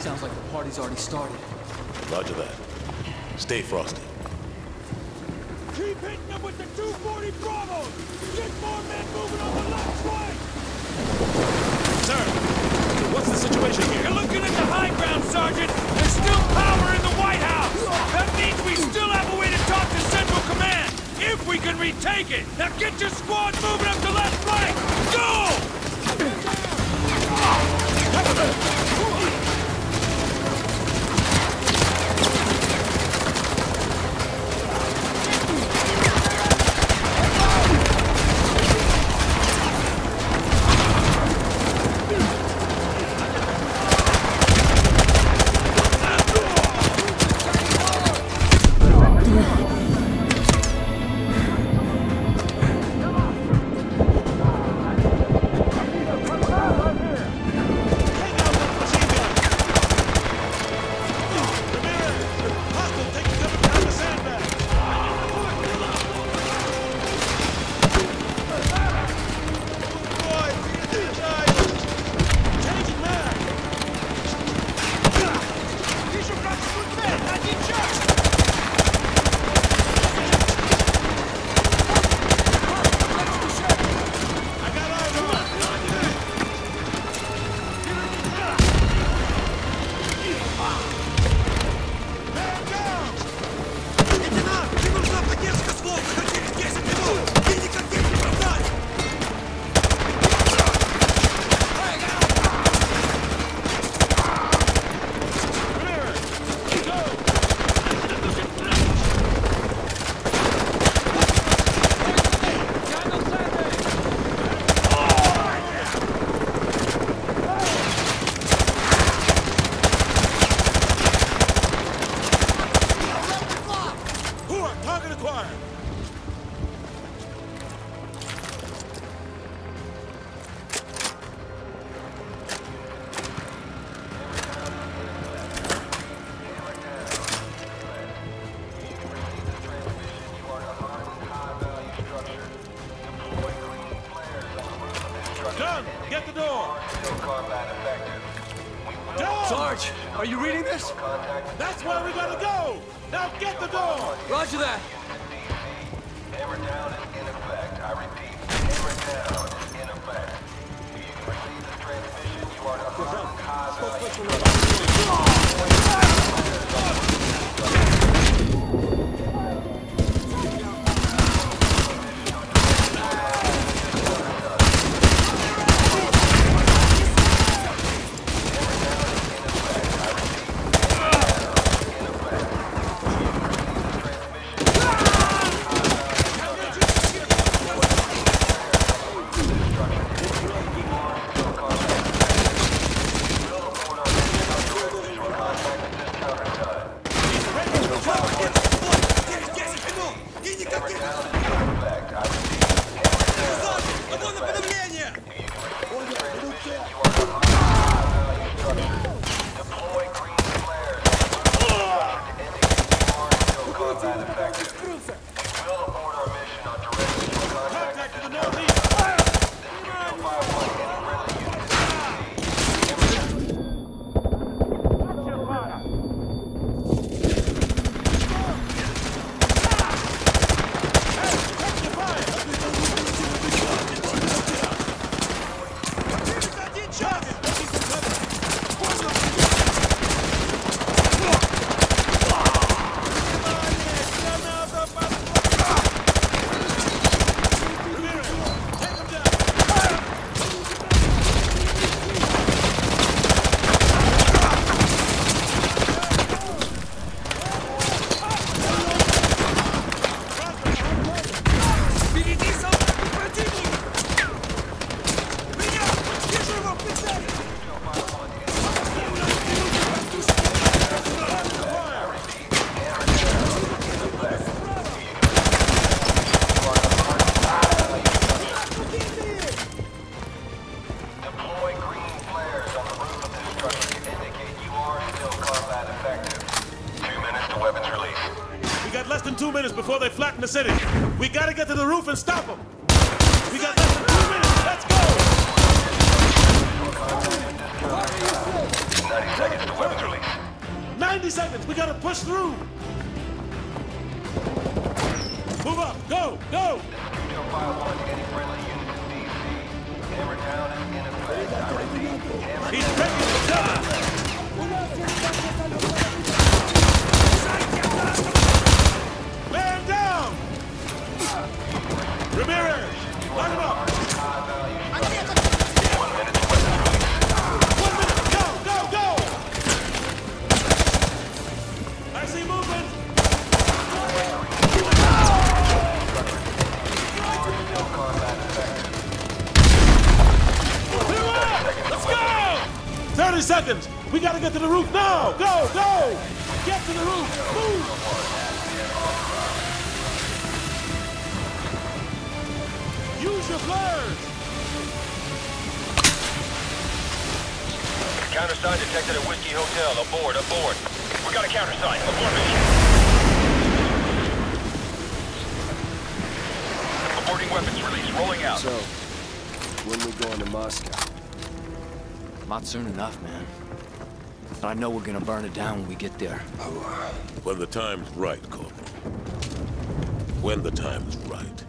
Sounds like the party's already started. Roger that. Stay frosty. Keep hitting them with the 240 Bravo! Get more men moving on the left flank! Sir, what's the situation here? You're looking at the high ground, Sergeant! There's still power in the White House! That means we still have a way to talk to Central Command! If we can retake it! Now get your squad moving up the left flank! Go! Before they flatten the city. We gotta get to the roof and stop them. We got less than 2 minutes. Let's go! 90 seconds to weapon. seconds. We gotta push through. Move up. Go. Go. This is 251 to any friendly unit in D.C. Hammer down and in effect. I repeat, hammer down. He's ready to die. Man down. Ramirez, line him up. Seconds. We gotta get to the roof now. Go, go. Get to the roof. Move. Use your flares. Countersign detected at Whiskey Hotel. Aboard, aboard. We got a countersign. Abort mission. Aborting weapons release. Rolling out. So, when we going to Moscow? Not soon enough, man. But I know we're gonna burn it down when we get there. When the time's right, Coleman. When the time's right.